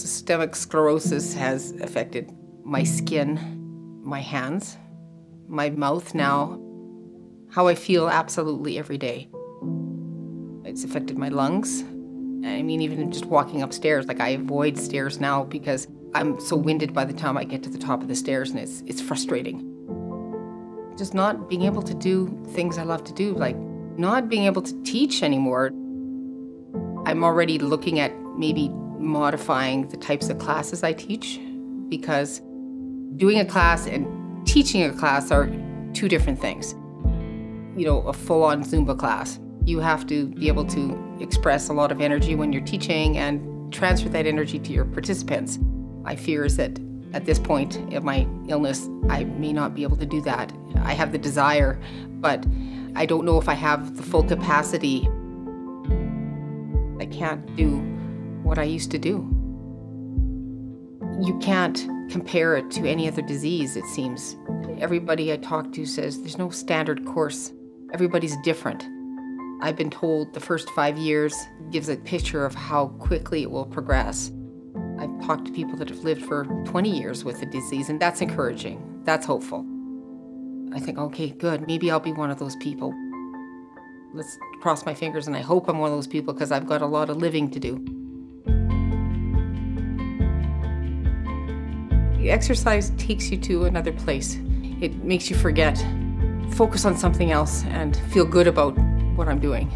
Systemic sclerosis has affected my skin, my hands, my mouth now, how I feel absolutely every day. It's affected my lungs. I mean, even just walking upstairs, like I avoid stairs now because I'm so winded by the time I get to the top of the stairs, and it's frustrating. Just not being able to do things I love to do, like not being able to teach anymore. I'm already looking at maybe modifying the types of classes I teach, because doing a class and teaching a class are two different things. You know, a full-on Zumba class, you have to be able to express a lot of energy when you're teaching and transfer that energy to your participants. My fear is that at this point in my illness, I may not be able to do that. I have the desire, but I don't know if I have the full capacity. I can't do what I used to do. You can't compare it to any other disease, it seems. Everybody I talk to says there's no standard course. Everybody's different. I've been told the first 5 years gives a picture of how quickly it will progress. I've talked to people that have lived for 20 years with the disease, and that's encouraging. That's hopeful. I think, okay, good, maybe I'll be one of those people. Let's cross my fingers, and I hope I'm one of those people, because I've got a lot of living to do. Exercise takes you to another place. It makes you forget. Focus on something else and feel good about what I'm doing.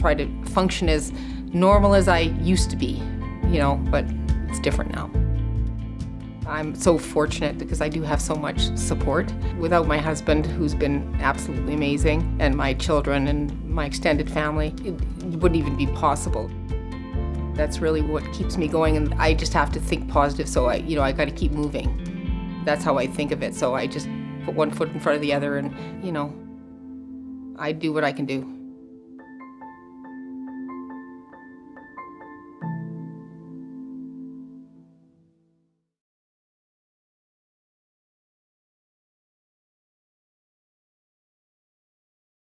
Try to function as normal as I used to be, you know, but it's different now. I'm so fortunate because I do have so much support. Without my husband, who's been absolutely amazing, and my children and my extended family, it wouldn't even be possible. That's really what keeps me going, and I just have to think positive, so I gotta keep moving. That's how I think of it, so I just put one foot in front of the other, and, you know, I do what I can do.